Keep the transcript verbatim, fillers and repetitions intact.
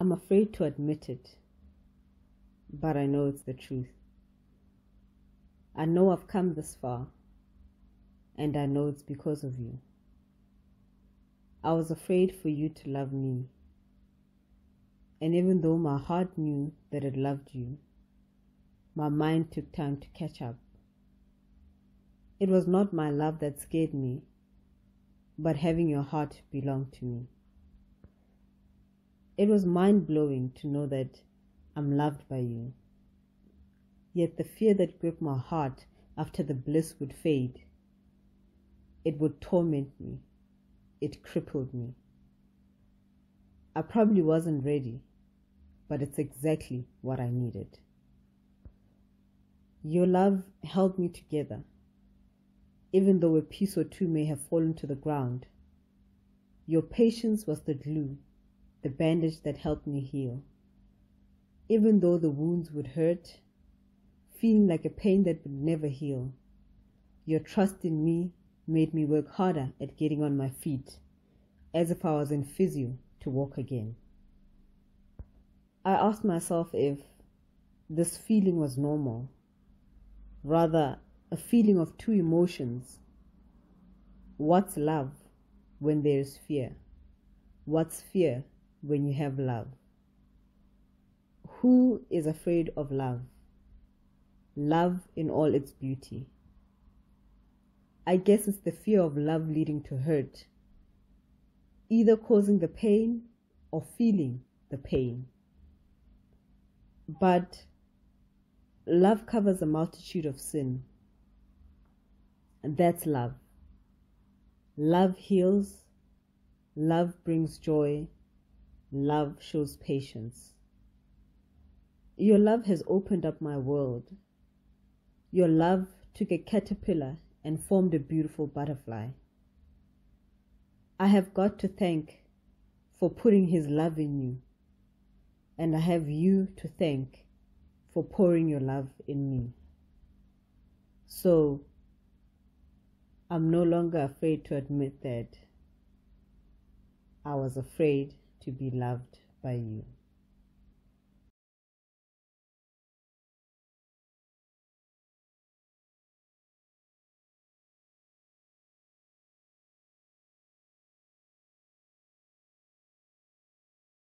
I'm afraid to admit it, but I know it's the truth. I know I've come this far, and I know it's because of you. I was afraid for you to love me, and even though my heart knew that it loved you, my mind took time to catch up. It was not my love that scared me, but having your heart belong to me. It was mind-blowing to know that I'm loved by you. Yet the fear that gripped my heart after the bliss would fade, it would torment me, it crippled me. I probably wasn't ready, but it's exactly what I needed. Your love held me together, even though a piece or two may have fallen to the ground. Your patience was the glue, the bandage that helped me heal. Even though the wounds would hurt, feeling like a pain that would never heal, your trust in me made me work harder at getting on my feet, as if I was in physio to walk again. I asked myself if this feeling was normal, rather a feeling of two emotions. What's love when there is fear? What's fear when you have love? Who is afraid of love? Love in all its beauty. I guess it's the fear of love leading to hurt, either causing the pain or feeling the pain. But love covers a multitude of sin. And that's love. Love heals. Love brings joy. Love shows patience. Your love has opened up my world. Your love took a caterpillar and formed a beautiful butterfly. I have God to thank for putting his love in you, and I have you to thank for pouring your love in me. So, I'm no longer afraid to admit that I was afraid to be loved by you.